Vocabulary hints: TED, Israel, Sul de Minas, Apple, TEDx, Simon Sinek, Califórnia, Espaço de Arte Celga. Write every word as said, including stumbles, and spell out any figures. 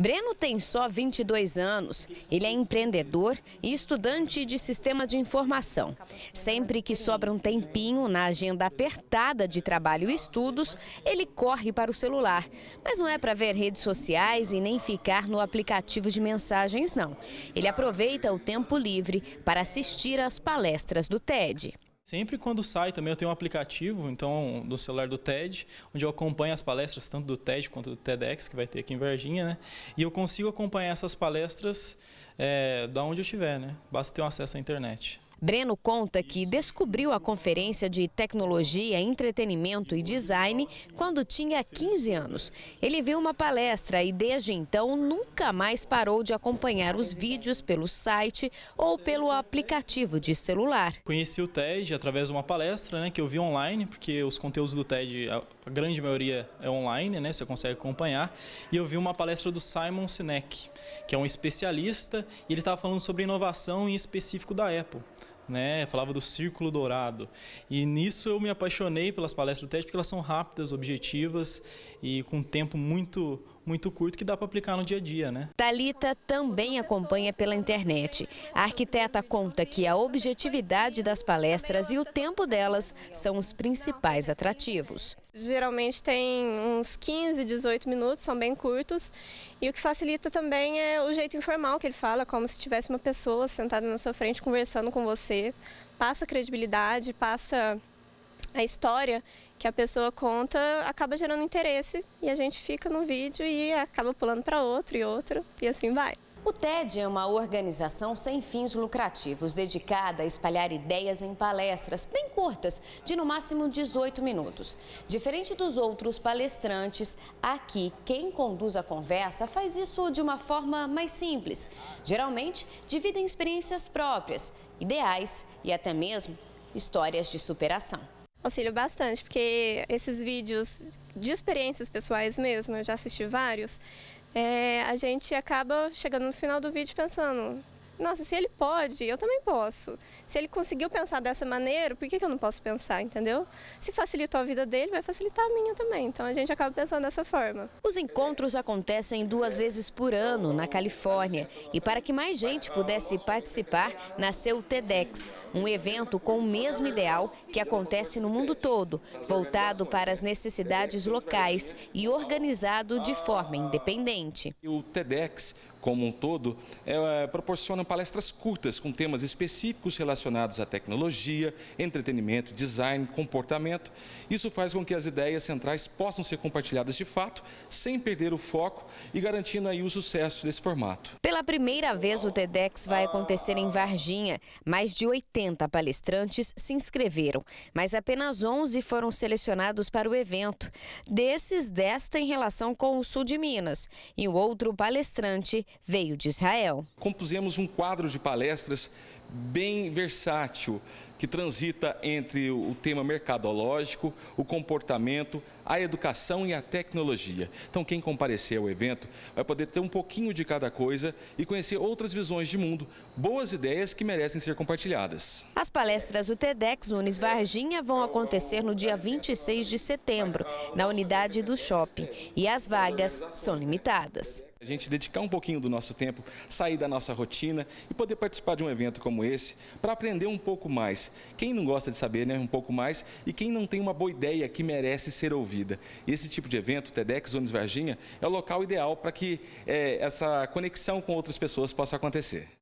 Breno tem só vinte e dois anos. Ele é empreendedor e estudante de sistema de informação. Sempre que sobra um tempinho na agenda apertada de trabalho e estudos, ele corre para o celular. Mas não é para ver redes sociais e nem ficar no aplicativo de mensagens, não. Ele aproveita o tempo livre para assistir às palestras do TED. Sempre quando sai também eu tenho um aplicativo, então, do celular do TED, onde eu acompanho as palestras, tanto do TED quanto do TEDx, que vai ter aqui em Varginha, né? E eu consigo acompanhar essas palestras é, da onde eu estiver, né? Basta ter um acesso à internet. Breno conta que descobriu a conferência de tecnologia, entretenimento e design quando tinha quinze anos. Ele viu uma palestra e desde então nunca mais parou de acompanhar os vídeos pelo site ou pelo aplicativo de celular. Conheci o TED através de uma palestra, né, que eu vi online, porque os conteúdos do TED, a grande maioria é online, né, você consegue acompanhar. E eu vi uma palestra do Simon Sinek, que é um especialista, e ele estava falando sobre inovação em específico da Apple. Né, falava do círculo dourado, e nisso eu me apaixonei pelas palestras do TED, porque elas são rápidas, objetivas e com um tempo muito, muito curto que dá para aplicar no dia a dia, né? Thalita também acompanha pela internet. A arquiteta conta que a objetividade das palestras e o tempo delas são os principais atrativos. Geralmente tem uns quinze, dezoito minutos, são bem curtos, e o que facilita também é o jeito informal que ele fala, como se tivesse uma pessoa sentada na sua frente conversando com você. Passa credibilidade, passa a história que a pessoa conta, acaba gerando interesse e a gente fica no vídeo e acaba pulando para outro e outro e assim vai. O TED é uma organização sem fins lucrativos, dedicada a espalhar ideias em palestras bem curtas, de no máximo dezoito minutos. Diferente dos outros palestrantes, aqui quem conduz a conversa faz isso de uma forma mais simples. Geralmente, dividem experiências próprias, ideais e até mesmo histórias de superação. Auxílio bastante, porque esses vídeos de experiências pessoais mesmo, eu já assisti vários. É, a gente acaba chegando no final do vídeo pensando, nossa, se ele pode, eu também posso. Se ele conseguiu pensar dessa maneira, por que que eu não posso pensar, entendeu? Se facilitou a vida dele, vai facilitar a minha também. Então a gente acaba pensando dessa forma. Os encontros acontecem duas vezes por ano na Califórnia. E para que mais gente pudesse participar, nasceu o TEDx, um evento com o mesmo ideal que acontece no mundo todo, voltado para as necessidades locais e organizado de forma independente. O TEDx, como um todo, é, proporciona palestras curtas com temas específicos relacionados à tecnologia, entretenimento, design, comportamento. Isso faz com que as ideias centrais possam ser compartilhadas de fato, sem perder o foco e garantindo aí o sucesso desse formato. Pela primeira vez o TEDx vai acontecer em Varginha. Mais de oitenta palestrantes se inscreveram, mas apenas onze foram selecionados para o evento. Desses, dez têm relação com o sul de Minas e o outro palestrante veio de Israel. Compusemos um quadro de palestras bem versátil, que transita entre o tema mercadológico, o comportamento, a educação e a tecnologia. Então, quem comparecer ao evento vai poder ter um pouquinho de cada coisa e conhecer outras visões de mundo, boas ideias que merecem ser compartilhadas. As palestras do TEDx Unis Varginha vão acontecer no dia vinte e seis de setembro, na unidade do shopping, e as vagas são limitadas. A gente dedicar um pouquinho do nosso tempo, sair da nossa rotina e poder participar de um evento como esse para aprender um pouco mais. Quem não gosta de saber, né, um pouco mais, e quem não tem uma boa ideia que merece ser ouvida. Esse tipo de evento, TEDx Unis Varginha, é o local ideal para que é, essa conexão com outras pessoas possa acontecer.